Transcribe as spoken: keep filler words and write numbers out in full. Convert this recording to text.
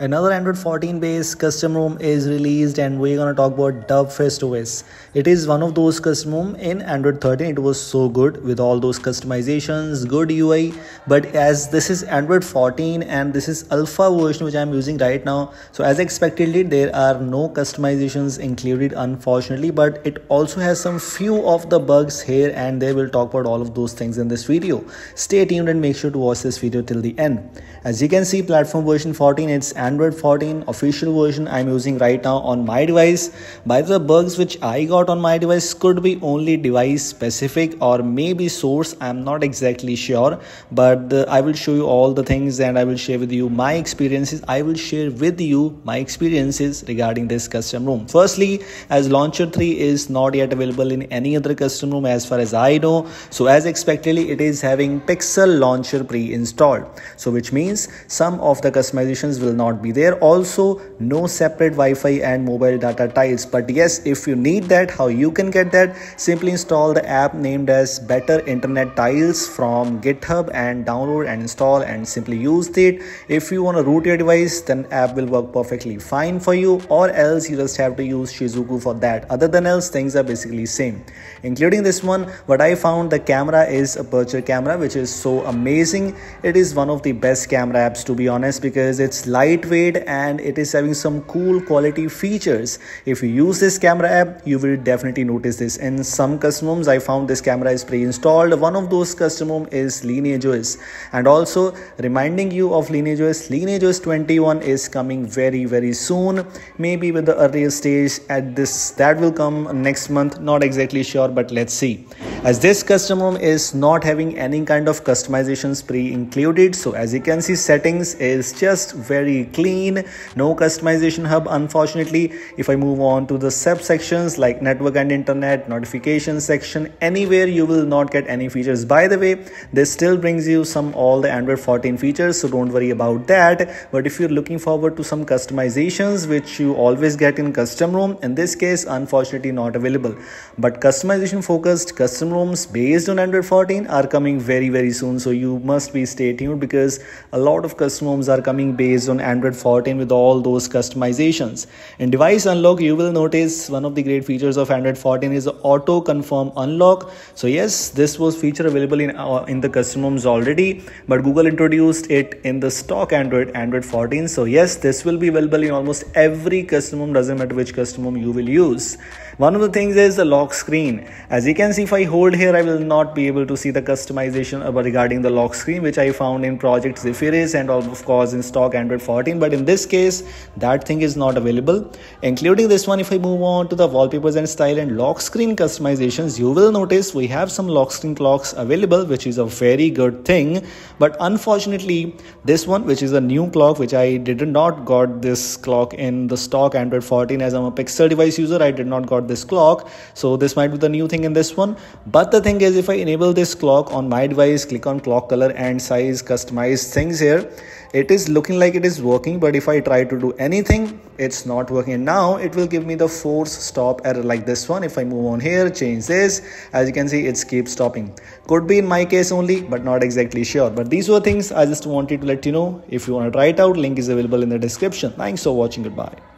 Another Android fourteen based custom ROM is released, and we're gonna talk about Derpfest O S. It is one of those custom ROM in Android thirteen. It was so good with all those customizations, good U I. But as this is Android fourteen and this is alpha version which I'm using right now, so as expectedly there are no customizations included, unfortunately. But it also has some few of the bugs here and there. We'll talk about all of those things in this video. Stay tuned and make sure to watch this video till the end. As you can see, platform version fourteen, it's Android fourteen official version I'm using right now on my device. By the bugs which I got on my device could be only device specific or maybe source, I'm not exactly sure, but the, I will show you all the things and I will share with you my experiences. I will share with you my experiences regarding this custom ROM. Firstly, as Launcher three is not yet available in any other custom ROM as far as I know, so as expectedly it is having Pixel Launcher pre-installed, so which means some of the customizations will not be there. Also, no separate Wi-Fi and mobile data tiles, but yes, if you need that, how you can get that? Simply install the app named as Better Internet Tiles from GitHub and download and install and simply use it. If you want to root your device, then app will work perfectly fine for you, or else you just have to use Shizuku for that. Other than else, things are basically same, including this one. What I found, the camera is aperture camera, which is so amazing. It is one of the best camera apps, to be honest, because it's lightweight and it is having some cool quality features. If you use this camera app, you will definitely notice this. In some custom ROMs I found this camera is pre-installed. One of those custom ROM is LineageOS. And also reminding you of LineageOS, LineageOS twenty-one is coming very very soon, maybe with the earliest stage at this, that will come next month, not exactly sure, but let's see. As this custom ROM is not having any kind of customizations pre-included, so as you can see, settings is just very clean, no customization hub unfortunately. If I move on to the subsections like network and internet, notification section, anywhere you will not get any features. By the way, this still brings you some all the Android fourteen features, so don't worry about that. But if you're looking forward to some customizations which you always get in custom ROM, in this case unfortunately not available. But customization focused custom ROMs based on Android fourteen are coming very very soon, so you must be stay tuned, because a lot of custom ROMs are coming based on Android fourteen with all those customizations. In device unlock, you will notice one of the great features of Android fourteen is auto confirm unlock. So yes, this was feature available in uh, in the custom ROMs already, but Google introduced it in the stock Android Android fourteen. So yes, this will be available in almost every custom ROM, doesn't matter which custom ROM you will use. One of the things is the lock screen. As you can see, if I hold here, I will not be able to see the customization regarding the lock screen, which I found in Project Zephyrus and of course in stock Android fourteen, but in this case that thing is not available. Including this one, if I move on to the wallpapers and style and lock screen customizations, you will notice we have some lock screen clocks available, which is a very good thing. But unfortunately this one, which is a new clock, which I did not got this clock in the stock Android fourteen, as I'm a Pixel device user, I did not got this clock, so this might be the new thing in this one. But the thing is, if I enable this clock on my device, click on clock color and size, customize things here, it is looking like it is working, but if I try to do anything, it's not working. And now it will give me the force stop error like this one. If I move on here, change this, as you can see, it keeps stopping. Could be in my case only, but not exactly sure. But these were things I just wanted to let you know. If you want to try it out, link is available in the description. Thanks for watching. Goodbye.